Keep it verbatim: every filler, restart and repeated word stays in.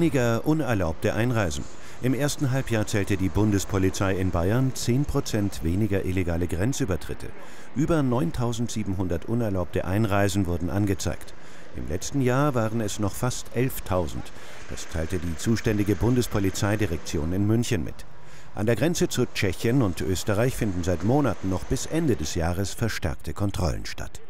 Weniger unerlaubte Einreisen. Im ersten Halbjahr zählte die Bundespolizei in Bayern zehn Prozent weniger illegale Grenzübertritte. Über neuntausendsiebenhundert unerlaubte Einreisen wurden angezeigt. Im letzten Jahr waren es noch fast elftausend. Das teilte die zuständige Bundespolizeidirektion in München mit. An der Grenze zu Tschechien und Österreich finden seit Monaten noch bis Ende des Jahres verstärkte Kontrollen statt.